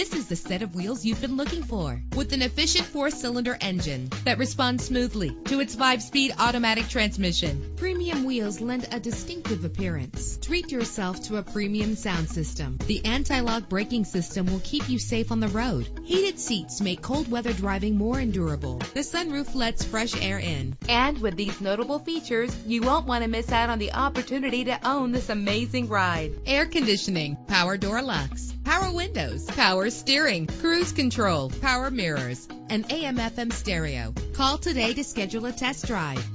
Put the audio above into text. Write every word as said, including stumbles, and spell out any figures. This is the set of wheels you've been looking for, with an efficient four-cylinder engine that responds smoothly to its five-speed automatic transmission. Premium wheels lend a distinctive appearance. Treat yourself to a premium sound system. The anti-lock braking system will keep you safe on the road. Heated seats make cold weather driving more endurable. The sunroof lets fresh air in. And with these notable features, you won't want to miss out on the opportunity to own this amazing ride. Air conditioning, power door locks, power windows, power steering, cruise control, power mirrors, and A M F M stereo. Call today to schedule a test drive.